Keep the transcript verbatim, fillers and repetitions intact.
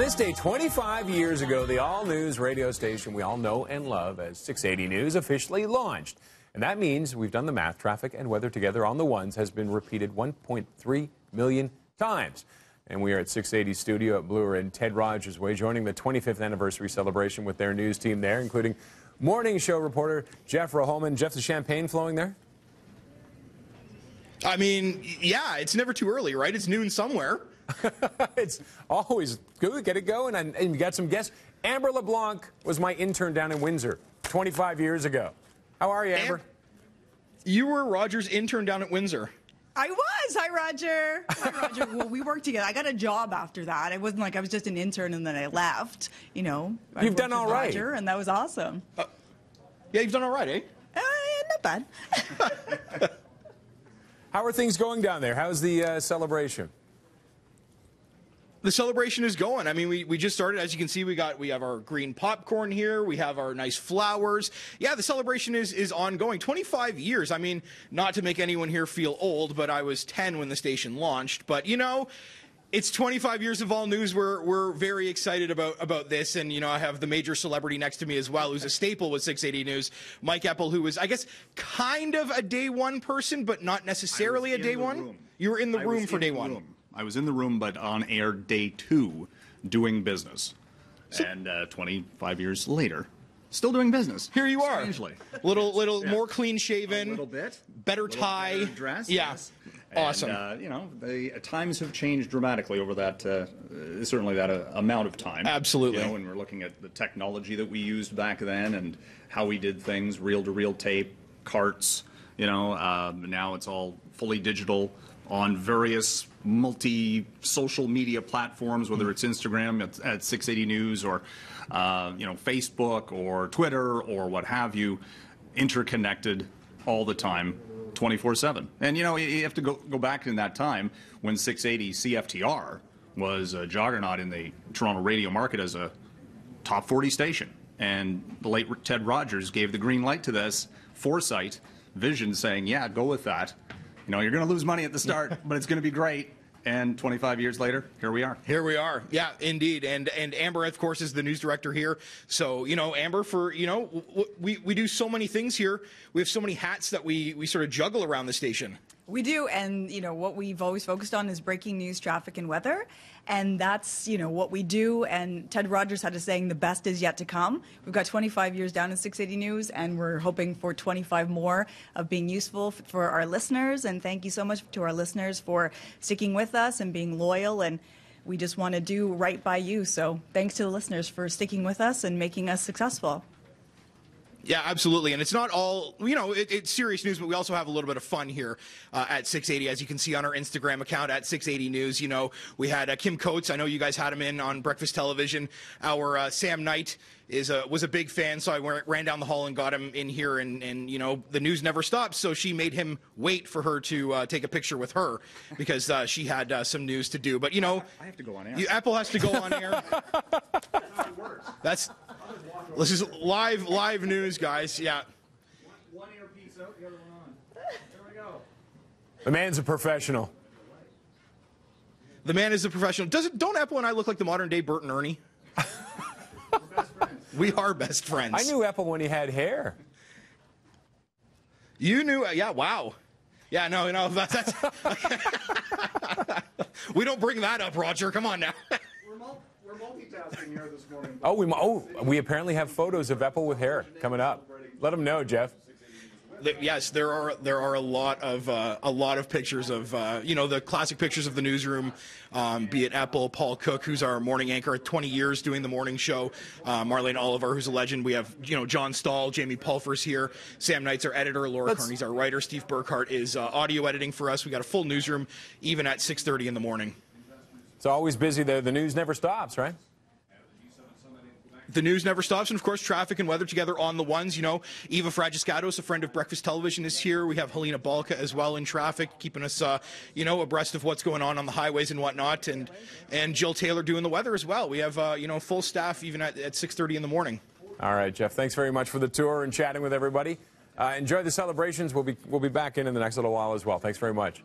this day twenty-five years ago, the all-news radio station we all know and love as six eighty news officially launched. And that means we've done the math. Traffic and weather together on the ones has been repeated one point three million times. And we are at six eighty Studio at Bloor and Ted Rogers Way, joining the twenty-fifth anniversary celebration with their news team there, including morning show reporter Jeff Rahulman. Jeff, the champagne flowing there? I mean, yeah, it's never too early, right? It's noon somewhere. It's always good. Get it going. And, and you got some guests. Amber LeBlanc was my intern down in Windsor twenty-five years ago. How are you, Amber? Am- you were Roger's intern down at Windsor. I was. Hi, Roger. Hi, Roger. Well, we worked together. I got a job after that. It wasn't like I was just an intern and then I left. You know, I you've done all right, Roger, and that was awesome. Uh, yeah, you've done all right, eh? Uh, not bad. How are things going down there? How's the uh, celebration? The celebration is going. I mean, we, we just started. As you can see, we got we have our green popcorn here. We have our nice flowers. Yeah, the celebration is is ongoing. twenty-five years. I mean, not to make anyone here feel old, but I was ten when the station launched. But, you know, it's twenty-five years of all news. We're we're very excited about about this. And, you know, I have the major celebrity next to me as well, who's a staple with six eighty news, Mike Eppel, who was, I guess, kind of a day one person, but not necessarily a day one. Room. You were in the I room for day one. Room. I was in the room, but on air day two, doing business. So, and uh, twenty-five years later, still doing business. Here you are. Strangely. Little, little yeah. more clean-shaven. A little bit. Better little tie. Better dress. Yeah. Yes. Awesome. And, uh, you know, the uh, times have changed dramatically over that, uh, uh, certainly that uh, amount of time. Absolutely. You know, when we're looking at the technology that we used back then and how we did things, reel-to-reel tape, carts, you know, uh, now it's all fully digital on various multi-social media platforms, whether it's Instagram at, at six eighty news or uh, you know, Facebook or Twitter or what have you, interconnected all the time, twenty-four seven. And you know, you have to go, go back in that time when six eighty C F T R was a juggernaut in the Toronto radio market as a top forty station. And the late Ted Rogers gave the green light to this, foresight, vision, saying, yeah, go with that. You know, you're going to lose money at the start, but it's going to be great. And twenty-five years later, here we are. Here we are. Yeah, indeed. And and Amber, of course, is the news director here. So, you know, Amber, for, you know, w we, we do so many things here. We have so many hats that we, we sort of juggle around the station. We do. And, you know, what we've always focused on is breaking news, traffic and weather. And that's, you know, what we do. And Ted Rogers had a saying, the best is yet to come. We've got twenty-five years down in six eighty news, and we're hoping for twenty-five more of being useful for our listeners. And thank you so much to our listeners for sticking with us and being loyal. And we just want to do right by you. So thanks to the listeners for sticking with us and making us successful. Yeah, absolutely. And it's not all, you know, it, it's serious news, but we also have a little bit of fun here uh, at six eighty. As you can see on our Instagram account, at six eighty news, you know, we had uh, Kim Coates. I know you guys had him in on breakfast television. Our uh, Sam Knight is a, was a big fan, so I went, ran down the hall and got him in here. And, and, you know, the news never stops, so she made him wait for her to uh, take a picture with her because uh, she had uh, some news to do. But, you know, I have to go on air. You, Apple has to go on air. That's how it works. That's... This is live, live news, guys. Yeah. One, one earpiece out, the other one on. Here we go. The man's a professional. The man is a professional. Doesn't don't Eppel and I look like the modern day Bert and Ernie? We're best friends. We are best friends. I knew Eppel when he had hair. You knew, uh, yeah. Wow. Yeah. No. You know that's. that's we don't bring that up, Roger. Come on now. We're multitasking here this morning. Oh, we, oh, we apparently have photos of Eppel with hair coming up. Let them know, Jeff. Yes, there are there are a lot of uh, a lot of pictures of uh, you know, the classic pictures of the newsroom, um, be it Eppel, Paul Cook, who's our morning anchor, twenty years doing the morning show, uh, Marlene Oliver, who's a legend. We have, you know, John Stahl, Jamie Pulfer's here, Sam Knight's our editor, Laura Let's... Kearney's our writer, Steve Burkhart is uh, audio editing for us. We got a full newsroom even at six thirty in the morning. It's always busy there. The news never stops, right? The news never stops. And, of course, traffic and weather together on the ones. You know, Eva Fragiscatos, a friend of breakfast television, is here. We have Helena Balka as well in traffic, keeping us, uh, you know, abreast of what's going on on the highways and whatnot. And and Jill Taylor doing the weather as well. We have, uh, you know, full staff even at, at six thirty in the morning. All right, Jeff, thanks very much for the tour and chatting with everybody. Uh, enjoy the celebrations. We'll be, we'll be back in in the next little while as well. Thanks very much.